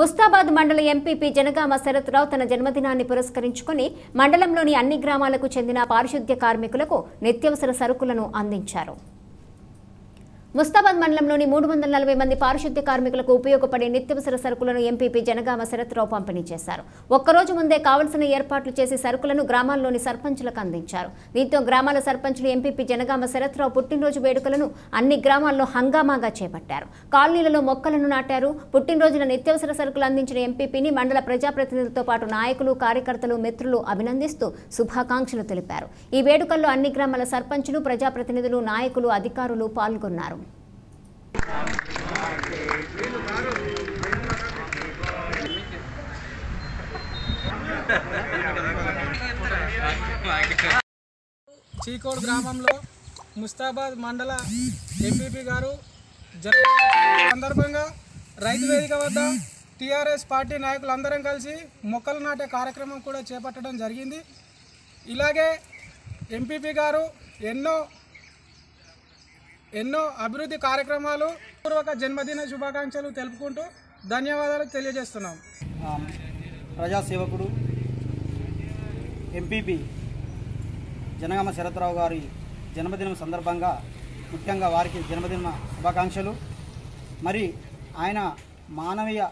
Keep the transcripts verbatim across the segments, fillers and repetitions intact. ముస్తాబాద్ మండల ఎంపీపీ జనగామ శరత్ రావు తన జన్మదినాన్ని పురస్కరించుకొని మండలంలోని అన్ని గ్రామాలకు చెందిన పారిశుద్ధ్య కార్మికులకు నిత్యవసర సరుకులను అందించారు. ముస్తాబాద్ మండలంలోని మూడు వందల నలభై మంది పారిశుద్ధ్య కార్మికులకు ఉపయోగపడే నిత్యవసర సరుకులను ఎంపీపీ జనగామ శరత్ రావు పంపిణీ చేశారు. ఒక్కరోజు ముందే కావలసిన ఏర్పాట్లు చేసి సరుకులను గ్రామాల్లోని సర్పంచులకు అందించారు. దీంతో గ్రామాల సర్పంచులు ఎంపీపీ జనగామ శరత్ రావు పుట్టినరోజు వేడుకలను అన్ని గ్రామాల్లో హంగామాగా చేపట్టారు. కాలనీలలో మొక్కలను నాటారు. పుట్టినరోజున నిత్యవసర సరుకులు అందించిన ఎంపీపీని మండల ప్రజాప్రతినిధులతో పాటు నాయకులు, కార్యకర్తలు, మిత్రులు అభినందిస్తూ శుభాకాంక్షలు తెలిపారు. ఈ వేడుకల్లో అన్ని గ్రామాల సర్పంచులు, ప్రజాప్రతినిధులు, నాయకులు, అధికారులు పాల్గొన్నారు. చీకోడ్ గ్రామంలో ముస్తాబాద్ మండల ఎంపీపీ గారు జన్మదిన సందర్భంగా రైతు వేదిక వద్ద టీఆర్ఎస్ పార్టీ నాయకులందరం కలిసి మొక్కలు నాటే కార్యక్రమం కూడా చేపట్టడం జరిగింది. ఇలాగే ఎంపీపీ గారు ఎన్నో ఎన్నో అభివృద్ధి కార్యక్రమాలు పూర్వక జన్మదిన శుభాకాంక్షలు తెలుపుకుంటూ ధన్యవాదాలు తెలియజేస్తున్నాం. ప్రజాసేవకుడు ఎంపీపీ జనగామ శరత్ రావు గారి జన్మదినం సందర్భంగా ముఖ్యంగా వారికి జన్మదిన శుభాకాంక్షలు. మరి ఆయన మానవీయ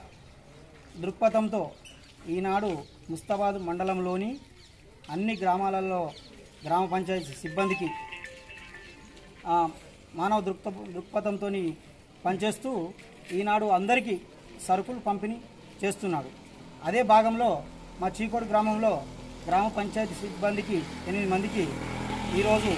దృక్పథంతో ఈనాడు ముస్తాబాద్ మండలంలోని అన్ని గ్రామాలలో గ్రామ పంచాయతీ సిబ్బందికి మానవ దృక్ప దృక్పథంతో పనిచేస్తూ ఈనాడు అందరికీ సరుకులు పంపిణీ చేస్తున్నాడు. అదే భాగంలో మా చీకోడు గ్రామంలో గ్రామ పంచాయతీ సిబ్బందికి ఎనిమిది మందికి ఈరోజు